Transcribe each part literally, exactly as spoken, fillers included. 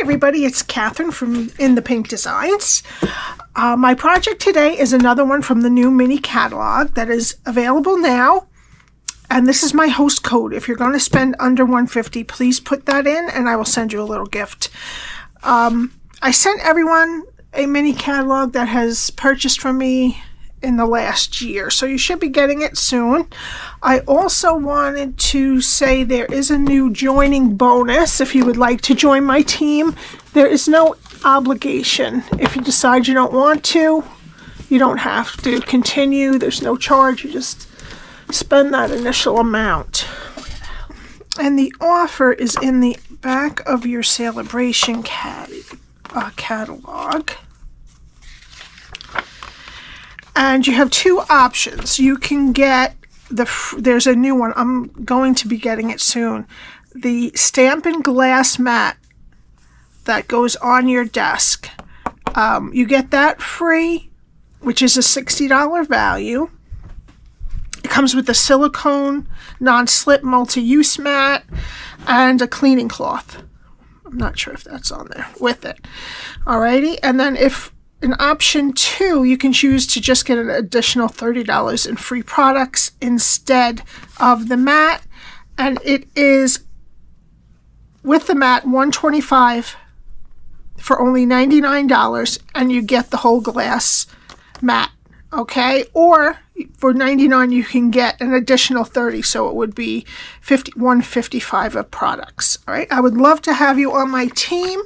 Hi everybody, it's Cathryn from In The Pink Designs. Uh, my project today is another one from the new mini catalog that is available now. And this is my host code. If you're going to spend under one hundred fifty dollars, please put that in and I will send you a little gift. Um, I sent everyone a mini catalog that has purchased from me in the last year, so you should be getting it soon. I also wanted to say there is a new joining bonus if you would like to join my team. There is no obligation. If you decide you don't want to, you don't have to continue. There's no charge. You just spend that initial amount. And the offer is in the back of your celebration cat uh, catalog. And you have two options. You can get the, there's a new one, I'm going to be getting it soon, the stamp and glass mat that goes on your desk. Um, you get that free, which is a sixty dollar value. It comes with a silicone non-slip multi-use mat and a cleaning cloth. I'm not sure if that's on there with it. Alrighty, and then if in option two, you can choose to just get an additional thirty dollars in free products instead of the mat. And it is, with the mat, one hundred twenty-five dollars for only ninety-nine dollars, and you get the whole glass mat, okay? Or for ninety-nine dollars, you can get an additional thirty dollars, so it would be one hundred fifty-five dollars of products, all right? I would love to have you on my team.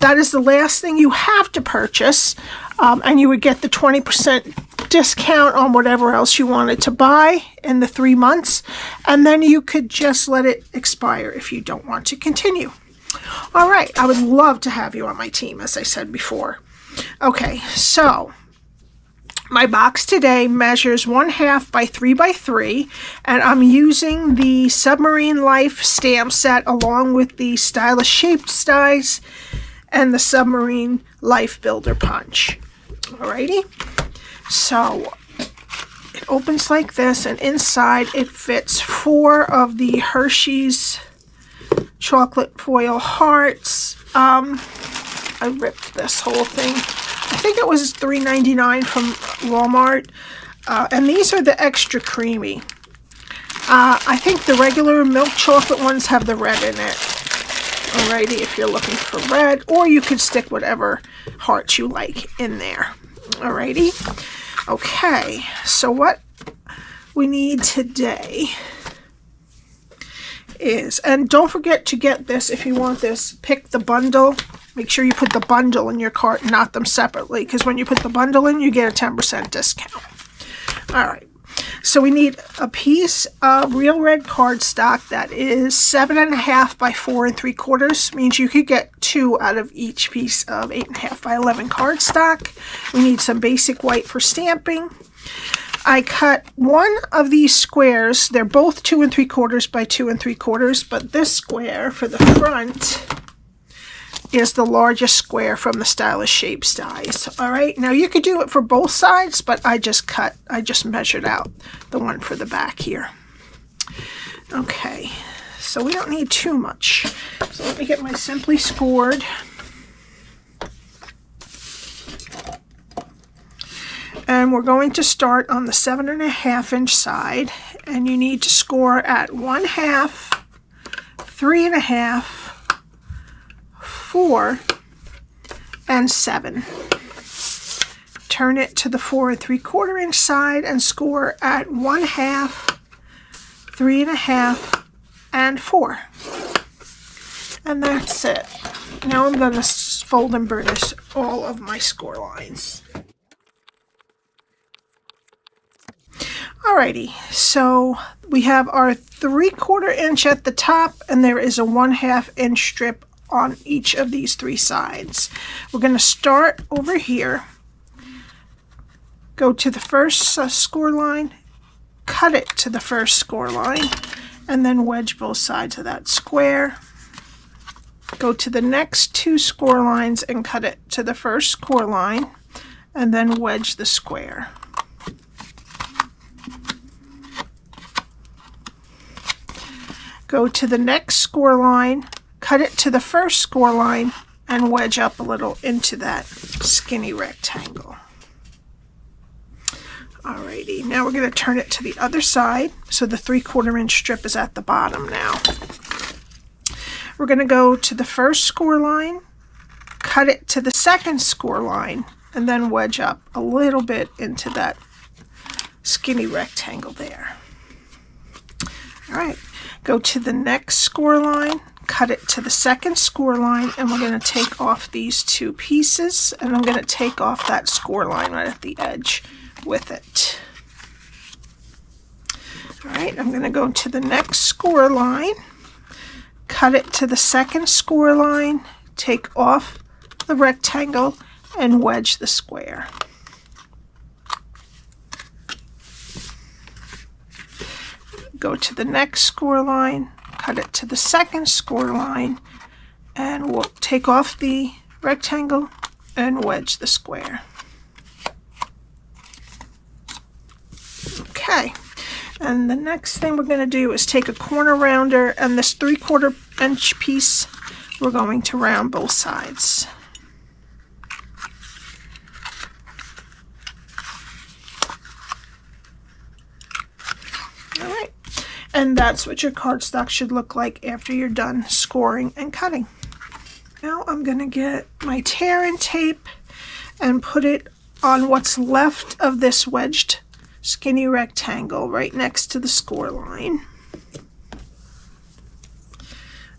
That is the last thing you have to purchase, um, and you would get the twenty percent discount on whatever else you wanted to buy in the three months, and then you could just let it expire if you don't want to continue. All right, I would love to have you on my team, as I said before. Okay, so my box today measures one half by three by three, and I'm using the Submarine Life stamp set along with the Stylish Shapes dies and the Submarine Life Builder Punch. Alrighty, so it opens like this, and inside it fits four of the Hershey's chocolate foil hearts. Um, I ripped this whole thing. I think it was three ninety-nine from Walmart, uh, and these are the extra creamy. Uh, I think the regular milk chocolate ones have the red in it. Alrighty, if you're looking for red, or you could stick whatever hearts you like in there. Alrighty. Okay, so what we need today is, and don't forget to get this if you want this, pick the bundle. Make sure you put the bundle in your cart, not them separately, because when you put the bundle in, you get a ten percent discount. Alright, so we need a piece of Real Red Cardstock that is seven and a half by four and three quarters. Means you could get two out of each piece of eight and a half by eleven cardstock. We need some basic white for stamping. I cut one of these squares. They're both two and three quarters by two and three quarters, but this square for the front is the largest square from the Stylish Shapes dies. All right, now you could do it for both sides, but I just cut, I just measured out the one for the back here. Okay, so we don't need too much. So let me get my Simply Scored. And we're going to start on the seven and a half inch side, and you need to score at one half, three and a half, four and seven. Turn it to the four and three quarter inch side and score at one half, three and a half, and four. And that's it. Now I'm going to fold and burnish all of my score lines. Alrighty, so we have our three quarter inch at the top, and there is a one half inch strip on each of these three sides. We're going to start over here, go to the first uh, score line, cut it to the first score line, and then wedge both sides of that square. Go to the next two score lines and cut it to the first score line, and then wedge the square. Go to the next score line, cut it to the first score line, and wedge up a little into that skinny rectangle. Alrighty, now we're going to turn it to the other side. So the three quarter inch strip is at the bottom now. We're going to go to the first score line, cut it to the second score line, and then wedge up a little bit into that skinny rectangle there. Alright, go to the next score line, cut it to the second score line, and we're going to take off these two pieces, and I'm going to take off that score line right at the edge with it. Alright, I'm going to go to the next score line, cut it to the second score line, take off the rectangle, and wedge the square. Go to the next score line, cut it to the second score line, and we'll take off the rectangle and wedge the square. Okay, and the next thing we're going to do is take a corner rounder, and this three quarter inch piece, we're going to round both sides. And that's what your cardstock should look like after you're done scoring and cutting. Now I'm going to get my Tear and Tape and put it on what's left of this wedged skinny rectangle right next to the score line.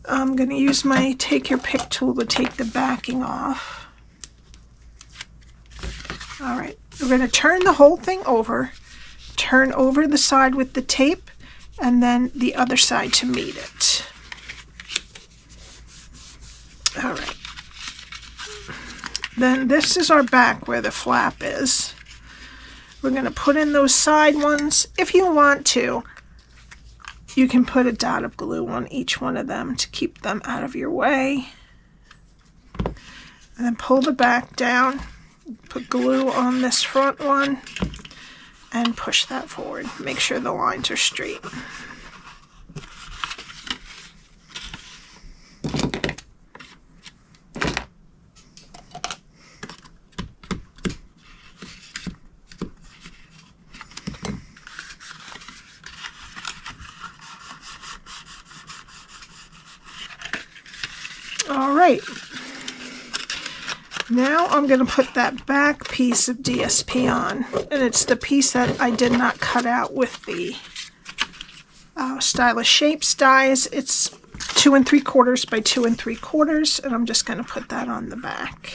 I'm going to use my Take Your Pick tool to take the backing off. Alright, we're going to turn the whole thing over, turn over the side with the tape, and then the other side to meet it. All right. Then this is our back where the flap is. We're going to put in those side ones. If you want to, you can put a dot of glue on each one of them to keep them out of your way. And then pull the back down, put glue on this front one, and push that forward. Make sure the lines are straight. All right. Now I'm going to put that back piece of D S P on, and it's the piece that I did not cut out with the uh, Stylish Shapes dies. It's two and three quarters by two and three quarters, and I'm just going to put that on the back.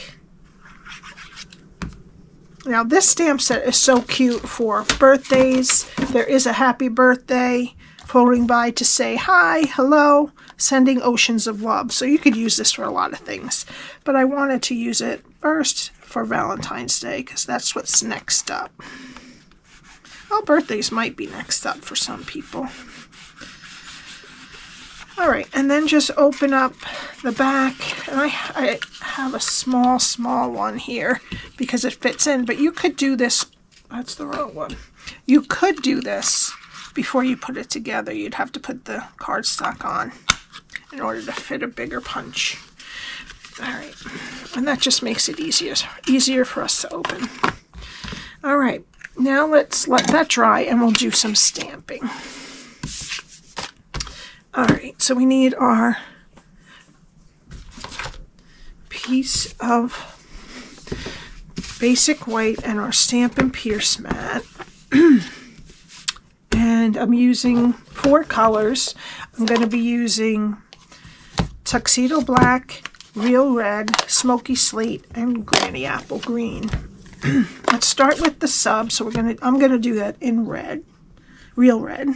Now this stamp set is so cute for birthdays. There is a happy birthday, floating by to say hi, hello, sending oceans of love. So you could use this for a lot of things, but I wanted to use it first for Valentine's Day because that's what's next up. Well, birthdays might be next up for some people. All right, and then just open up the back. And I, I have a small, small one here because it fits in, but you could do this. That's the wrong one. You could do this before you put it together. You'd have to put the cardstock on in order to fit a bigger punch. Alright, and that just makes it easier, easier for us to open. Alright, now let's let that dry and we'll do some stamping. Alright, so we need our piece of Basic White and our Stamp and Pierce Mat. And I'm using four colors. I'm going to be using Tuxedo Black, Real Red, Smokey Slate, and Granny Apple Green. Let's start with the sub. So we're going to, I'm going to do that in red, Real Red.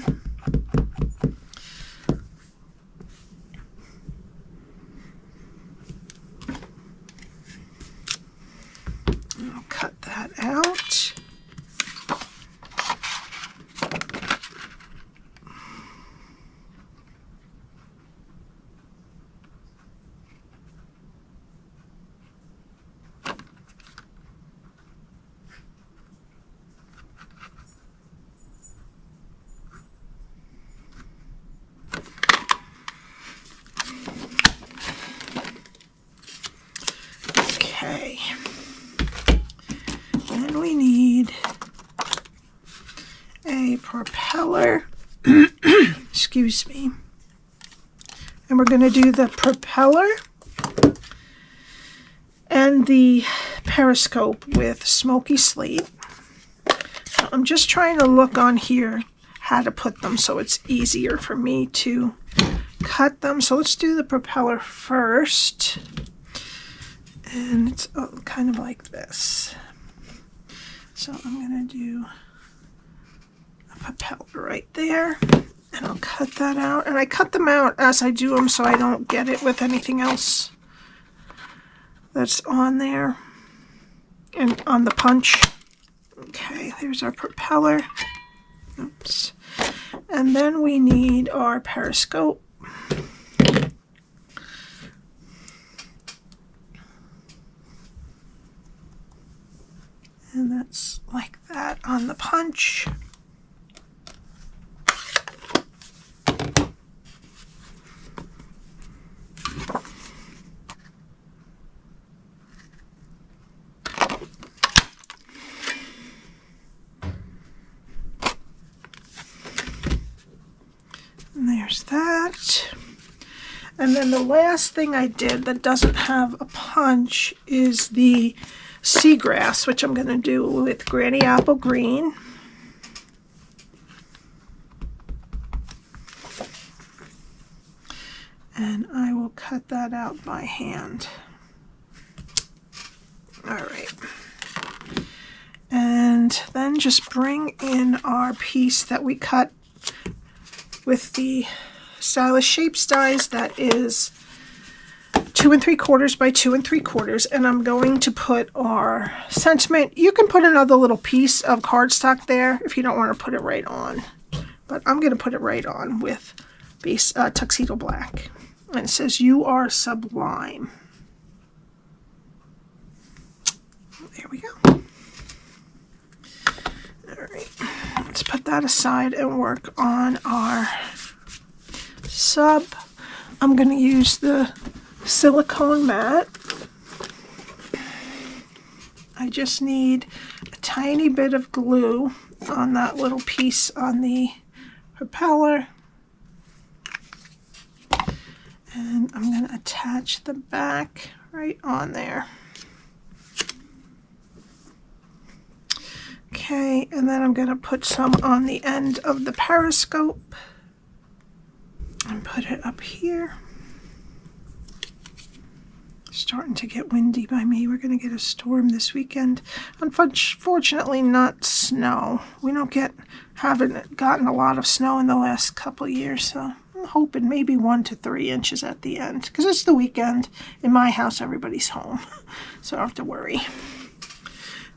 I'll cut that out. Okay. And we need a propeller. Excuse me. And we're going to do the propeller and the periscope with Smokey Slate. So I'm just trying to look on here how to put them so it's easier for me to cut them. So let's do the propeller first. And it's kind of like this. So I'm going to do a propeller right there. And I'll cut that out. And I cut them out as I do them so I don't get it with anything else that's on there. And on the punch. Okay, there's our propeller. Oops. And then we need our periscope. And that's like that on the punch. And then the last thing I did that doesn't have a punch is the seagrass, which I'm going to do with Granny Apple Green. And I will cut that out by hand. All right. And then just bring in our piece that we cut with the Stylish Shapes dies, that is two and three quarters by two and three quarters, and I'm going to put our sentiment. You can put another little piece of cardstock there if you don't want to put it right on, but I'm going to put it right on with base uh, Tuxedo Black, and it says "You Are Sublime." There we go. All right, let's put that aside and work on our sub. I'm going to use the silicone mat. I just need a tiny bit of glue on that little piece on the propeller. And I'm going to attach the back right on there. Okay, and then I'm going to put some on the end of the periscope. And put it up here. It's starting to get windy by me. We're going to get a storm this weekend. Unfortunately, not snow. We don't get haven't gotten a lot of snow in the last couple years, so I'm hoping maybe one to three inches at the end because it's the weekend. In my house, everybody's home, so I don't have to worry.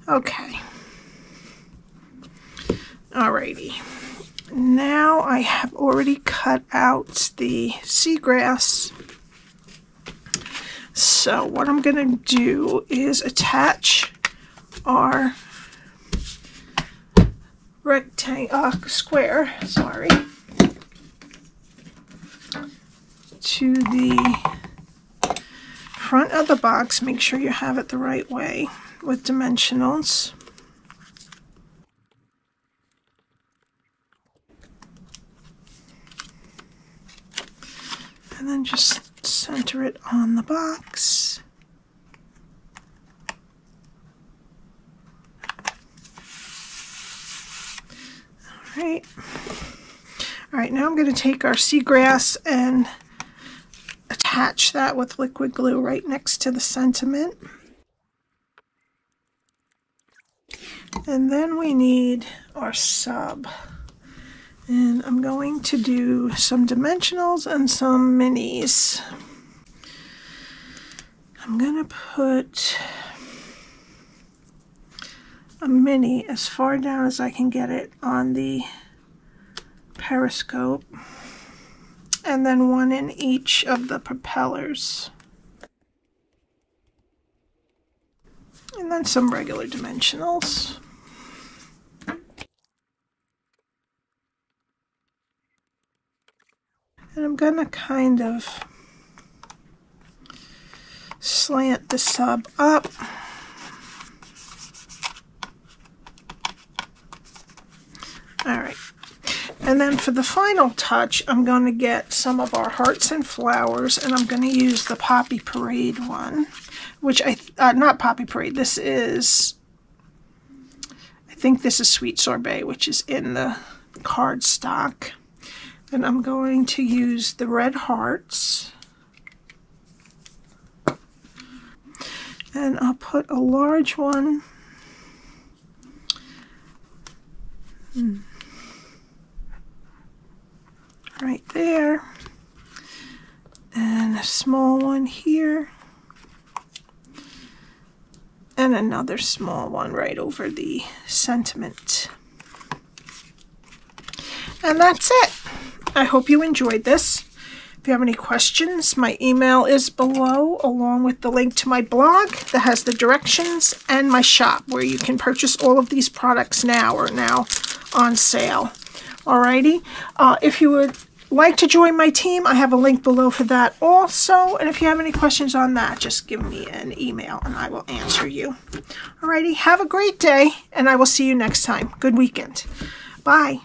Okay. Alrighty. Now I have already cut out the seagrass. So what I'm going to do is attach our rectangle, uh, square, sorry, to the front of the box. Make sure you have it the right way with dimensionals. And then just center it on the box. All right. All right, now I'm going to take our seagrass and attach that with liquid glue right next to the sentiment. And then we need our sub. And I'm going to do some dimensionals and some minis. I'm going to put a mini as far down as I can get it on the periscope. And then one in each of the propellers. And then some regular dimensionals. And I'm going to kind of slant the sub up. All right, and then for the final touch, I'm going to get some of our hearts and flowers, and I'm going to use the Poppy Parade one, which I, uh, not Poppy Parade, this is, I think this is Sweet Sorbet, which is in the cardstock. And I'm going to use the red hearts. And I'll put a large one. Hmm. Right there. And a small one here. And another small one right over the sentiment. And that's it. I hope you enjoyed this. If you have any questions, my email is below, along with the link to my blog that has the directions and my shop where you can purchase all of these products now or now on sale. Alrighty, uh, if you would like to join my team, I have a link below for that also. And if you have any questions on that, just give me an email and I will answer you. Alrighty, have a great day and I will see you next time. Good weekend. Bye.